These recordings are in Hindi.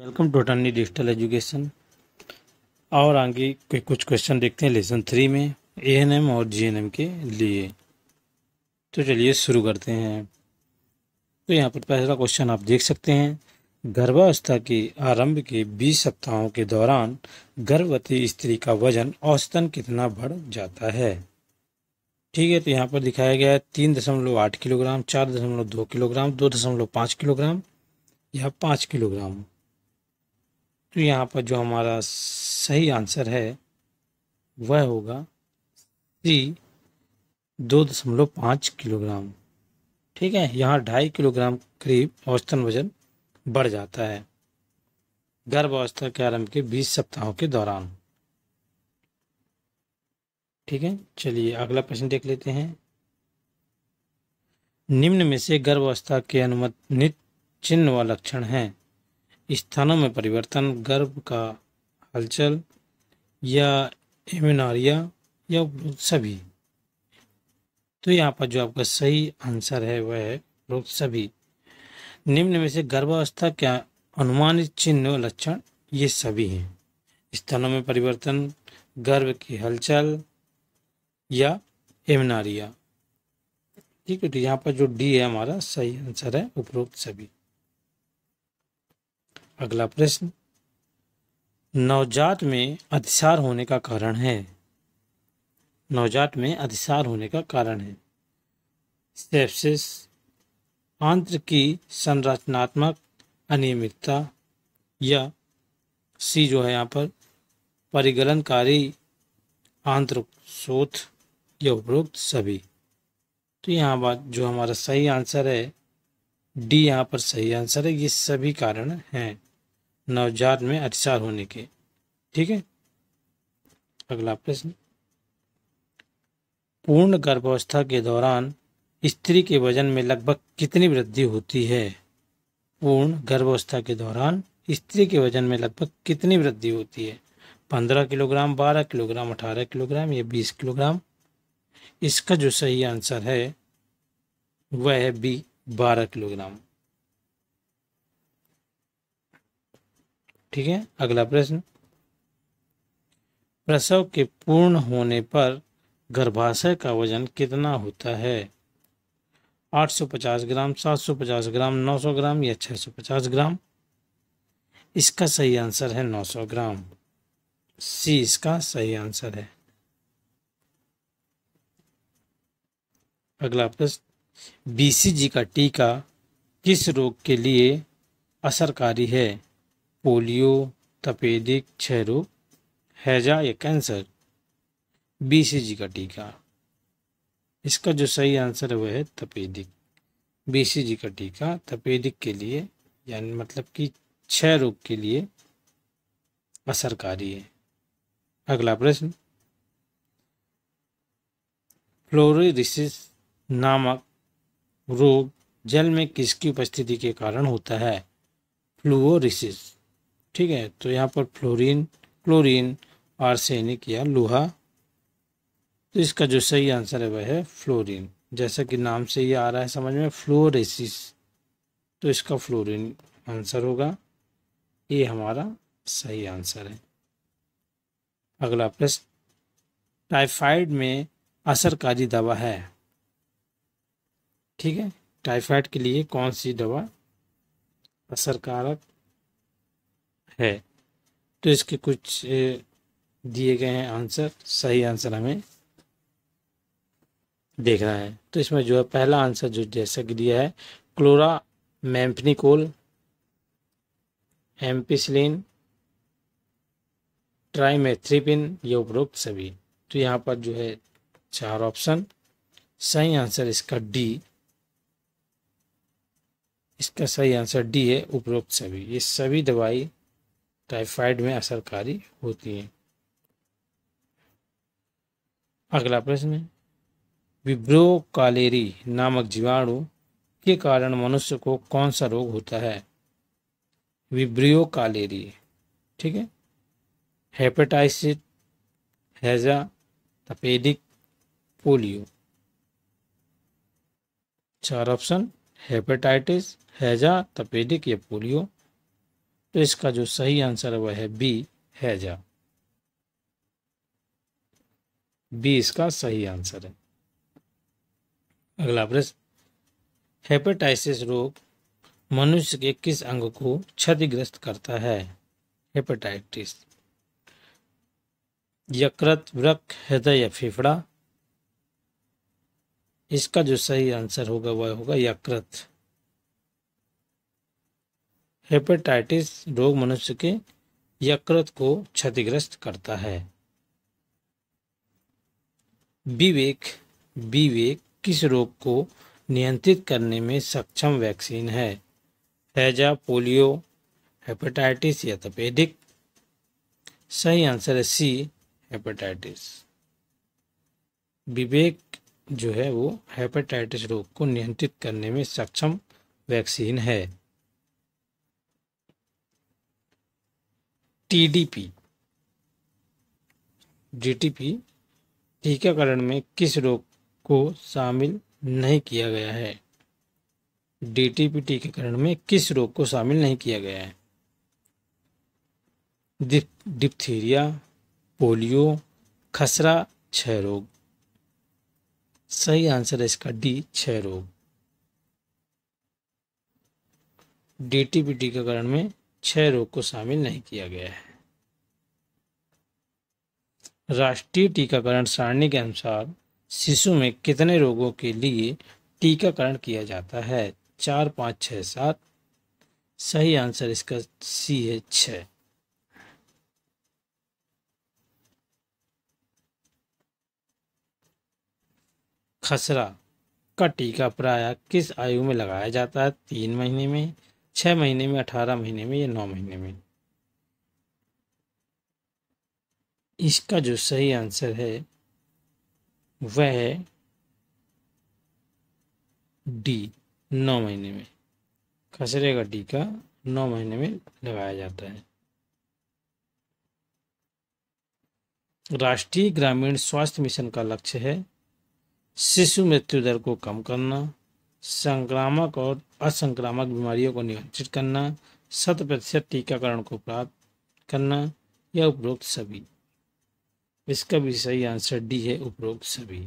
Welcome to tiny digital education. और आगे के कुछ क्वेश्चन देखते हैं लेसन 3 में एएनएम और जीएनएम के लिए। तो चलिए शुरू करते हैं। तो यहाँ पर पहला क्वेश्चन आप देख सकते हैं, गर्भावस्था के आरंभ के 20 सप्ताहों के दौरान गर्भवती स्त्री का वजन औसतन कितना बढ़ जाता है। ठीक है, तो यहाँ पर दिखाया गया है 3.8 किलोग्राम, 4.2 किलोग्राम, 2.5 किलोग्राम या 5 किलोग्राम। तो यहाँ पर जो हमारा सही आंसर है वह होगा सी 2.5 किलोग्राम। ठीक है, यहाँ 2.5 किलोग्राम करीब औसतन वजन बढ़ जाता है गर्भावस्था के आरंभ के 20 सप्ताहों के दौरान। ठीक है, चलिए अगला प्रश्न देख लेते हैं। निम्न में से गर्भावस्था के अनुमानित चिन्ह व लक्षण हैं: स्थानों में परिवर्तन, गर्भ का हलचल या एमिनारिया या सभी। तो यहाँ पर जो आपका सही आंसर है वह है सभी। निम्न में से गर्भावस्था के अनुमानित चिन्ह लक्षण ये सभी हैं: स्थानों में परिवर्तन, गर्भ की हलचल या एमिनारिया। ठीक है, यहाँ पर जो डी है हमारा सही आंसर है उपरोक्त सभी। अगला प्रश्न, नवजात में अतिसार होने का कारण है। नवजात में अतिसार होने का कारण है सेप्सिस, आंत्र की संरचनात्मक अनियमितता या सी जो है यहाँ पर परिगलनकारी आंत्र शोथ या उपरोक्त सभी। तो यहाँ बात जो हमारा सही आंसर है डी यहाँ पर सही आंसर है। ये सभी कारण हैं नवजात में अतिसार होने के। ठीक है, अगला प्रश्न, पूर्ण गर्भावस्था के दौरान स्त्री के वजन में लगभग कितनी वृद्धि होती है। पूर्ण गर्भावस्था के दौरान स्त्री के वजन में लगभग कितनी वृद्धि होती है: 15 किलोग्राम, 12 किलोग्राम, 18 किलोग्राम या 20 किलोग्राम। इसका जो सही आंसर है वह है बी 12 किलोग्राम। ठीक है, अगला प्रश्न, प्रसव के पूर्ण होने पर गर्भाशय का वजन कितना होता है: 850 ग्राम, 750 ग्राम, 900 ग्राम या 650 ग्राम। इसका सही आंसर है 900 ग्राम। सी इसका सही आंसर है। अगला प्रश्न, बीसीजी का टीका किस रोग के लिए असरकारी है: पोलियो, तपेदिक, क्षय रोग, हैजा या कैंसर। बीसीजी का टीका, इसका जो सही आंसर है वह है तपेदिक। बीसीजी का टीका तपेदिक के लिए यानी मतलब कि क्षय रोग के लिए असरकारी है। अगला प्रश्न, फ्लोरेरिसिस नामक रोग जल में किसकी उपस्थिति के कारण होता है: फ्लोरेरिसिस। ठीक है, तो यहाँ पर फ्लोरीन, क्लोरीन, आर्सेनिक या लोहा। तो इसका जो सही आंसर है वह है फ्लोरीन। जैसा कि नाम से ये आ रहा है समझ में, फ्लोरेसिस, तो इसका फ्लोरीन आंसर होगा। ये हमारा सही आंसर है। अगला प्रश्न, टाइफाइड में असरकारी दवा है। ठीक है, टाइफाइड के लिए कौन सी दवा असरकारक है। तो इसके कुछ दिए गए हैं आंसर, सही आंसर हमें देखना है। तो इसमें जो है पहला आंसर जो जैसा कि दिया है, क्लोरामेम्फेनिकोल, एम्पिसिलिन, ट्राइमेथ्रिपिन ये उपरोक्त सभी। तो यहाँ पर जो है 4 ऑप्शन, सही आंसर इसका डी, इसका सही आंसर डी है उपरोक्त सभी। ये सभी दवाई टाइफाइड में असरकारी होती हैं। अगला प्रश्न है, विब्रो कालेरी नामक जीवाणु के कारण मनुष्य को कौन सा रोग होता है: विब्रियो कालेरी, ठीक है, हेपेटाइटिस, हैजा, तपेदिक, पोलियो। 4 ऑप्शन, हेपेटाइटिस, हैजा, तपेदिक या पोलियो। तो इसका जो सही आंसर है वह है बी, हैजा। बी इसका सही आंसर है। अगला प्रश्न, हेपेटाइटिस रोग मनुष्य के किस अंग को क्षतिग्रस्त करता है? हेपेटाइटिस, यकृत, वृक्क, हृदय या फेफड़ा। इसका जो सही आंसर होगा वह होगा यकृत। हेपेटाइटिस रोग मनुष्य के यकृत को क्षतिग्रस्त करता है। विवेक, विवेक किस रोग को नियंत्रित करने में सक्षम वैक्सीन है? हैजा, पोलियो, हेपेटाइटिस या तपेदिक। सही आंसर है सी, हेपेटाइटिस। विवेक जो है वो हेपेटाइटिस रोग को नियंत्रित करने में सक्षम वैक्सीन है। टीडीपी, डीटीपी टीकाकरण में किस रोग को शामिल नहीं किया गया है? डीटीपी टीकाकरण में किस रोग को शामिल नहीं किया गया है? डिप्थीरिया, पोलियो, खसरा, क्षय रोग। सही आंसर है इसका डी, क्षय रोग। डीटीपी टीकाकरण में क्षय रोग को शामिल नहीं किया गया है। राष्ट्रीय टीकाकरण सारणी के अनुसार शिशु में कितने रोगों के लिए टीकाकरण किया जाता है? 4, 5, 6, 7। सही आंसर इसका सी है, 6। खसरा का टीका प्रायः किस आयु में लगाया जाता है? 3 महीने में, 6 महीने में, 18 महीने में या 9 महीने में। इसका जो सही आंसर है वह है डी, 9 महीने में। खसरे का टीका 9 महीने में लगाया जाता है। राष्ट्रीय ग्रामीण स्वास्थ्य मिशन का लक्ष्य है शिशु मृत्यु दर को कम करना, संक्रामक और असंक्रामक बीमारियों को नियंत्रित करना, 100% टीकाकरण को प्राप्त करना या उपरोक्त सभी। इसका भी सही आंसर डी है, उपरोक्त सभी।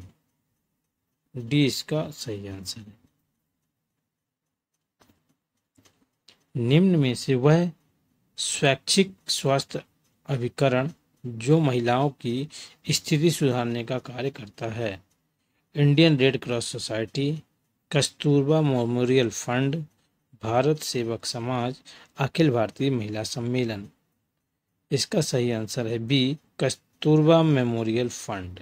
डी इसका सही आंसर है। निम्न में से वह स्वैच्छिक स्वास्थ्य अभिकरण जो महिलाओं की स्थिति सुधारने का कार्य करता है? Indian Red Cross Society, Kasturba memorial fund, Bharat Sevak Samaj, Akhil Bharatiya महिला सम्मेलन। इसका सही आंसर है बी, कस्तूरबा मेमोरियल फंड।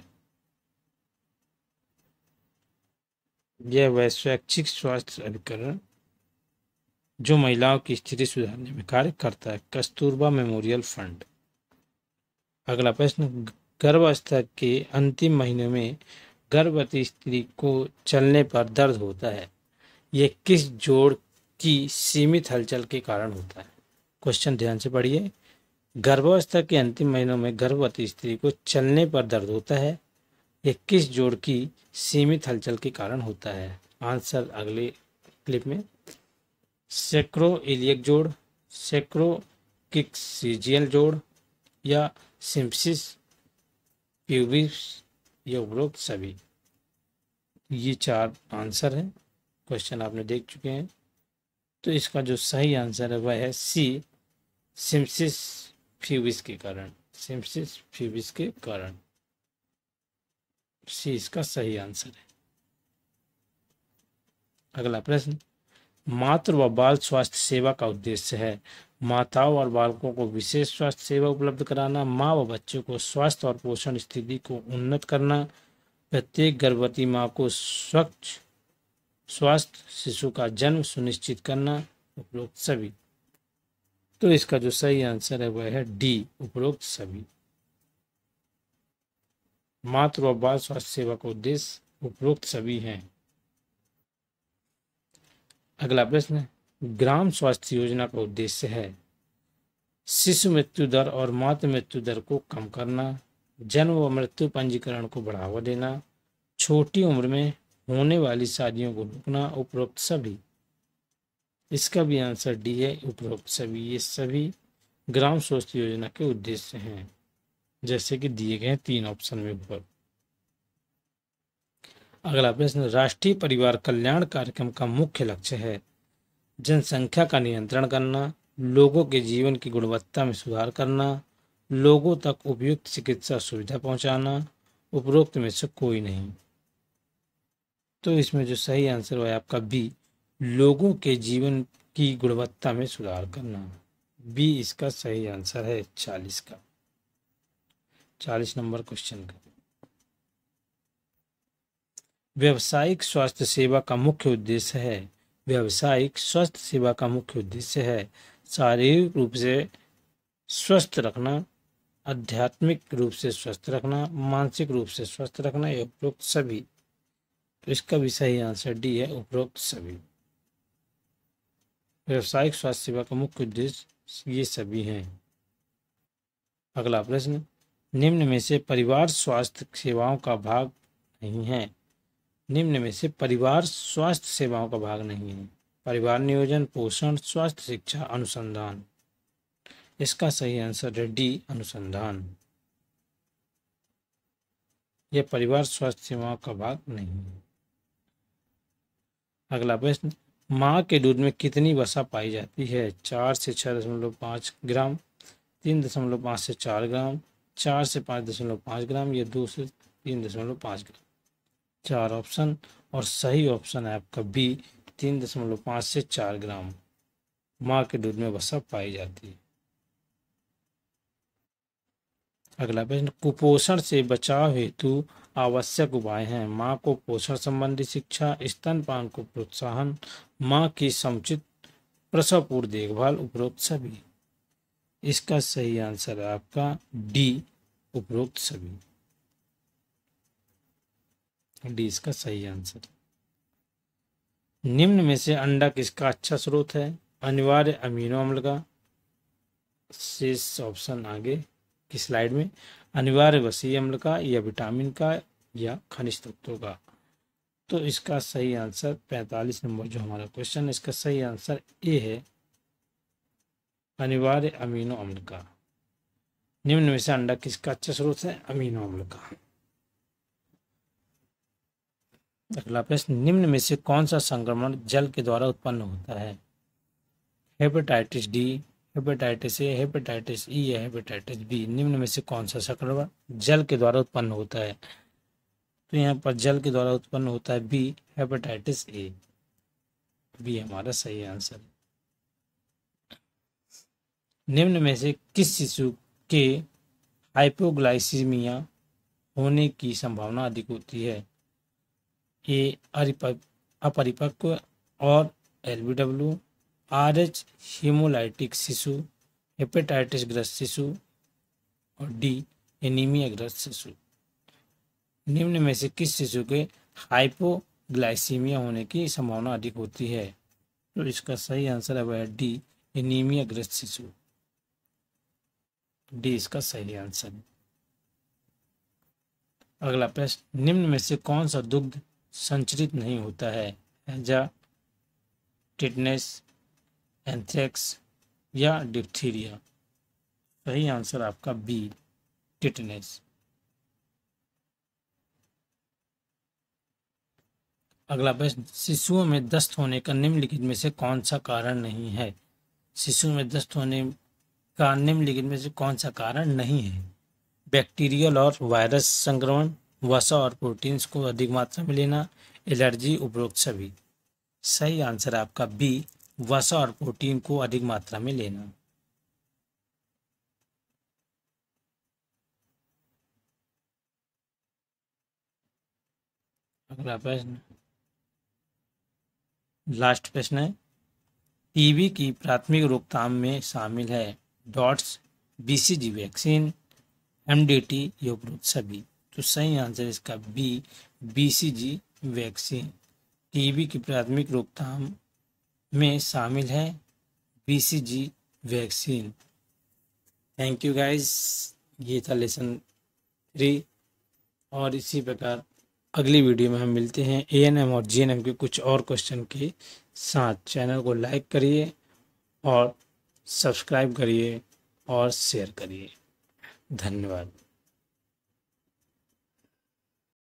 यह वह स्वैच्छिक स्वास्थ्य अभिकरण जो महिलाओं की स्थिति सुधारने में कार्य करता है, कस्तूरबा मेमोरियल फंड। अगला प्रश्न, गर्भावस्था के अंतिम महीनों में गर्भवती स्त्री को चलने पर दर्द होता है, यह किस जोड़ की सीमित हलचल के कारण होता है? क्वेश्चन ध्यान से पढ़िए। गर्भावस्था के अंतिम महीनों में गर्भवती स्त्री को चलने पर दर्द होता है, यह किस जोड़ की सीमित हलचल के कारण होता है? आंसर अगले क्लिप में। सैक्रोइलियक जोड़, सैक्रोकिक्सीजियल जोड़ या सिम्प्सिस, प्यूबिस या उपरोक्त सभी। ये 4 आंसर हैं। क्वेश्चन आपने देख चुके हैं। तो इसका जो सही आंसर है वह है सी, सिम्प्सिस फ्यूबिस के कारण। सिम्प्सिस फ्यूबिस के कारण सी इसका सही आंसर है। अगला प्रश्न, मातृ व बाल स्वास्थ्य सेवा का उद्देश्य है माताओं और बालकों को विशेष स्वास्थ्य सेवा उपलब्ध कराना, माँ व बच्चों को स्वास्थ्य और पोषण स्थिति को उन्नत करना, प्रत्येक गर्भवती माँ को स्वच्छ स्वास्थ्य शिशु का जन्म सुनिश्चित करना, उपरोक्त सभी। तो इसका जो सही आंसर है वह है डी, उपरोक्त सभी। मातृ और बाल स्वास्थ्य सेवा का उद्देश्य उपरोक्त सभी हैं। अगला प्रश्न, ग्राम स्वास्थ्य योजना का उद्देश्य है शिशु मृत्यु दर और मातृ मृत्यु दर को कम करना, जन्म व मृत्यु पंजीकरण को बढ़ावा देना, छोटी उम्र में होने वाली शादियों को रोकना, उपरोक्त सभी। इसका भी आंसर डी है। उपरोक्त सभी ये सभी ग्राम स्वास्थ्य योजना के उद्देश्य हैं जैसे कि दिए गए तीन ऑप्शन में ऊपर। अगला प्रश्न, राष्ट्रीय परिवार कल्याण कार्यक्रम का मुख्य लक्ष्य है जनसंख्या का नियंत्रण करना, लोगों के जीवन की गुणवत्ता में सुधार करना, लोगों तक उपयुक्त चिकित्सा सुविधा पहुंचाना, उपरोक्त में से कोई नहीं। तो इसमें जो सही आंसर हुआ है आपका बी, लोगों के जीवन की गुणवत्ता में सुधार करना, बी इसका सही आंसर है 40 का, 40 नंबर क्वेश्चन का। व्यावसायिक स्वास्थ्य सेवा का मुख्य उद्देश्य है, व्यावसायिक स्वास्थ्य सेवा का मुख्य उद्देश्य है शारीरिक रूप से स्वस्थ रखना, आध्यात्मिक रूप से स्वस्थ रखना, मानसिक रूप से स्वस्थ रखना या उपरोक्त सभी। तो इसका भी सही आंसर डी है, उपरोक्त सभी। व्यावसायिक स्वास्थ्य सेवा का मुख्य उद्देश्य ये सभी हैं। अगला प्रश्न, निम्न में से परिवार स्वास्थ्य सेवाओं का भाग नहीं है, निम्न में से परिवार स्वास्थ्य सेवाओं का भाग नहीं है। परिवार नियोजन, पोषण, स्वास्थ्य शिक्षा, अनुसंधान। इसका सही आंसर है डी, अनुसंधान। यह परिवार स्वास्थ्य सेवाओं का भाग नहीं है। अगला प्रश्न, माँ के दूध में कितनी वसा पाई जाती है? 4 से 6.5 ग्राम, 3.5 से 4 ग्राम, 4 से 5.5 ग्राम या 2 से 3.5 ग्राम। 4 ऑप्शन और सही ऑप्शन है आपका बी, 3.5 से 4 ग्राम माँ के दूध में वसा पाई जाती है। अगला प्रश्न, कुपोषण से बचाव हेतु आवश्यक उपाय हैं। माँ को पोषण संबंधी शिक्षा, स्तनपान को प्रोत्साहन, माँ की समुचित प्रसव पूर्व देखभाल, उपरोक्त सभी। इसका सही आंसर है आपका डी, उपरोक्त सभी, डी इसका सही आंसर। निम्न में से अंडा किसका अच्छा स्रोत है? अनिवार्य अमीनो अम्ल का, शेष ऑप्शन आगे की स्लाइड में, अनिवार्य वसीय अम्ल का या विटामिन का या खनिज तत्वों का। तो इसका सही आंसर 45 नंबर जो हमारा क्वेश्चन है, इसका सही आंसर ए है, अनिवार्य अमीनो अम्ल का। निम्न में से अंडा किसका अच्छा स्रोत है? अमीनो अम्ल का। अगला प्रश्न, निम्न में से कौन सा संक्रमण जल के द्वारा उत्पन्न होता है? Hepatitis D, hepatitis A, hepatitis E या हेपेटाइटिस बी। निम्न में से कौन सा संक्रमण जल के द्वारा उत्पन्न होता है? तो यहाँ पर जल के द्वारा उत्पन्न होता है बी, हेपेटाइटिस ए, बी हमारा सही आंसर। निम्न में से किस शिशु के हाइपोग्लाइसीमिया होने की संभावना अधिक होती है? ए, अपरिपक्व और एलबीडब्ल्यू, आरएच हीमोलाइटिक शिशु, हेपेटाइटिस ग्रस्त शिशु और डी, एनीमिया ग्रस्त शिशु। निम्न में से किस शिशु के हाइपोग्लाइसीमिया होने की संभावना अधिक होती है? तो इसका सही आंसर है डी, एनीमिया ग्रस्त शिशु, डी इसका सही आंसर है। अगला प्रश्न, निम्न में से कौन सा दुग्ध संचरित नहीं होता है? हैजा, टिटनेस, एंथ्रेक्स या डिप्थीरिया। सही आंसर आपका बी, टिटनेस। अगला प्रश्न, शिशुओं में दस्त होने का निम्नलिखित में से कौन सा कारण नहीं है? शिशुओं में दस्त होने का निम्नलिखित में से कौन सा कारण नहीं है? बैक्टीरियल और वायरस संक्रमण, वसा और प्रोटीन्स को अधिक मात्रा में लेना, एलर्जी, उपरोक्त सभी। सही आंसर आपका बी, वसा और प्रोटीन को अधिक मात्रा में लेना। अगला प्रश्न, लास्ट प्रश्न है, टीबी की प्राथमिक रोकथाम में शामिल है डॉट्स, बीसीजी वैक्सीन, एमडीटी या उपरोक्त सभी। तो सही आंसर इसका बी, बीसीजी वैक्सीन। टीबी की प्राथमिक रोकथाम में शामिल है BCG vaccine. Thank you guys, ये था लेसन 3 और इसी प्रकार अगली वीडियो में हम मिलते हैं एएनएम और जीएनएम के कुछ और क्वेश्चन के साथ चैनल को लाइक करिए और सब्सक्राइब करिए और शेयर करिए। धन्यवाद।